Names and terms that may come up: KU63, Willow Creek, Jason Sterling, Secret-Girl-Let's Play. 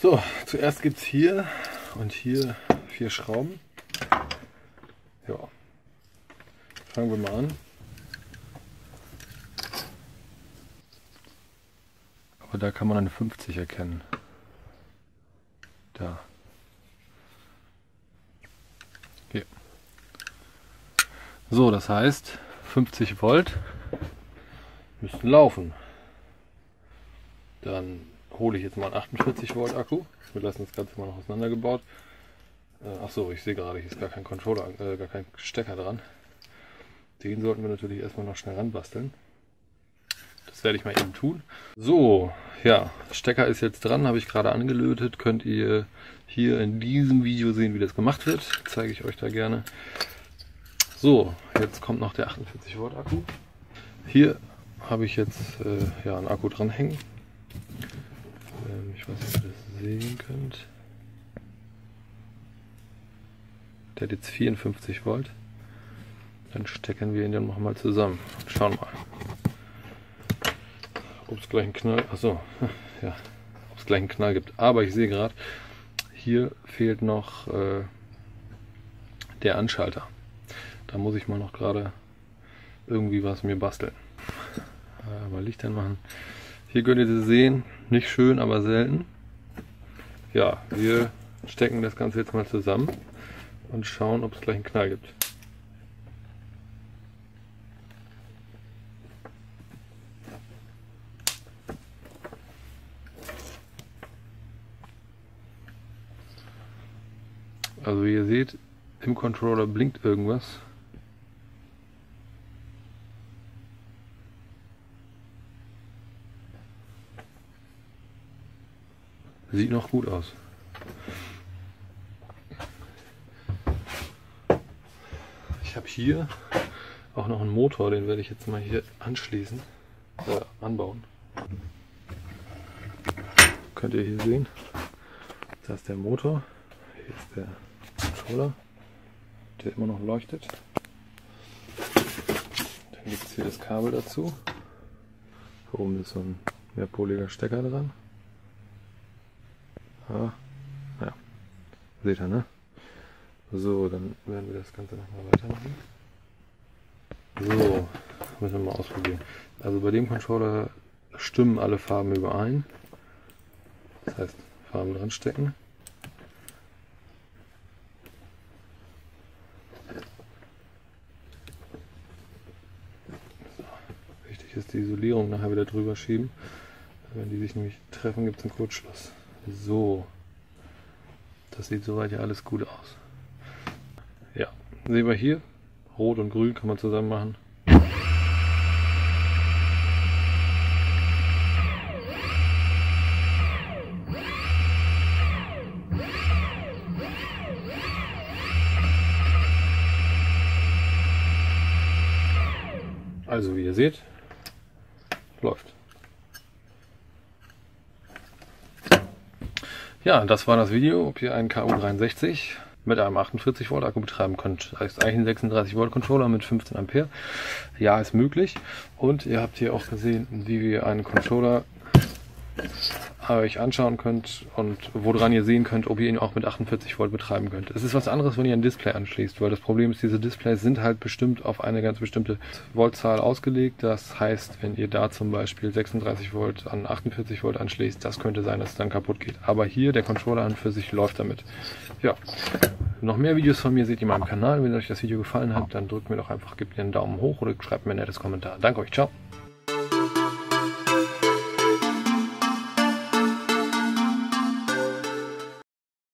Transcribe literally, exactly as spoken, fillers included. So, zuerst gibt es hier und hier vier Schrauben. Ja, fangen wir mal an. Aber da kann man eine fünfzig erkennen. Da. Hier. So, das heißt fünfzig Volt müssen laufen. Dann hole ich jetzt mal einen achtundvierzig Volt Akku. Wir lassen das Ganze mal noch auseinandergebaut. Äh, Achso, ich sehe gerade, hier ist gar kein Controller, äh, gar kein Stecker dran. Den sollten wir natürlich erstmal noch schnell ranbasteln. Das werde ich mal eben tun. So, ja, Stecker ist jetzt dran, habe ich gerade angelötet. Könnt ihr hier in diesem Video sehen, wie das gemacht wird. Zeige ich euch da gerne. So, jetzt kommt noch der achtundvierzig Volt Akku. Hier habe ich jetzt äh, ja, einen Akku dran hängen. Ich weiß nicht, ob ihr das sehen könnt. Der hat jetzt vierundfünfzig Volt. Dann stecken wir ihn dann nochmal zusammen und schauen mal, ob es gleich einen Knall, achso, ja, ob es gleich einen Knall gibt. Aber ich sehe gerade, hier fehlt noch äh, der Anschalter. Da muss ich mal noch gerade irgendwie was mir basteln. Äh, mal Licht anmachen. Hier könnt ihr das sehen, nicht schön, aber selten. Ja, wir stecken das Ganze jetzt mal zusammen und schauen, ob es gleich einen Knall gibt. Also wie ihr seht, im Controller blinkt irgendwas. Sieht noch gut aus. Ich habe hier auch noch einen Motor, den werde ich jetzt mal hier anschließen, äh, anbauen. Könnt ihr hier sehen, da ist der Motor, hier ist der Controller, der immer noch leuchtet. Dann gibt es hier das Kabel dazu, hier oben ist so ein mehrpoliger Stecker dran. Ja, seht ihr, ne? So, dann werden wir das Ganze nochmal weitermachen. So, müssen wir mal ausprobieren. Also bei dem Controller stimmen alle Farben überein. Das heißt, Farben dran stecken. So. Wichtig ist die Isolierung nachher wieder drüber schieben. Wenn die sich nämlich treffen, gibt es einen Kurzschluss. So, das sieht soweit ja alles gut aus. Ja, sehen wir hier, rot und grün kann man zusammen machen. Also wie ihr seht, läuft. Ja, das war das Video, ob ihr einen K U dreiundsechzig mit einem achtundvierzig Volt Akku betreiben könnt. Das ist eigentlich ein sechsunddreißig Volt Controller mit fünfzehn Ampere. Ja, ist möglich. Und ihr habt hier auch gesehen, wie wir einen Controller euch anschauen könnt und woran ihr sehen könnt, ob ihr ihn auch mit achtundvierzig Volt betreiben könnt. Es ist was anderes, wenn ihr ein Display anschließt, weil das Problem ist, diese Displays sind halt bestimmt auf eine ganz bestimmte Voltzahl ausgelegt. Das heißt, wenn ihr da zum Beispiel sechsunddreißig Volt an achtundvierzig Volt anschließt, das könnte sein, dass es dann kaputt geht. Aber hier, der Controller an und für sich läuft damit. Ja, noch mehr Videos von mir seht ihr in meinem Kanal. Wenn euch das Video gefallen hat, dann drückt mir doch einfach, gebt mir einen Daumen hoch oder schreibt mir ein nettes Kommentar. Danke euch, ciao!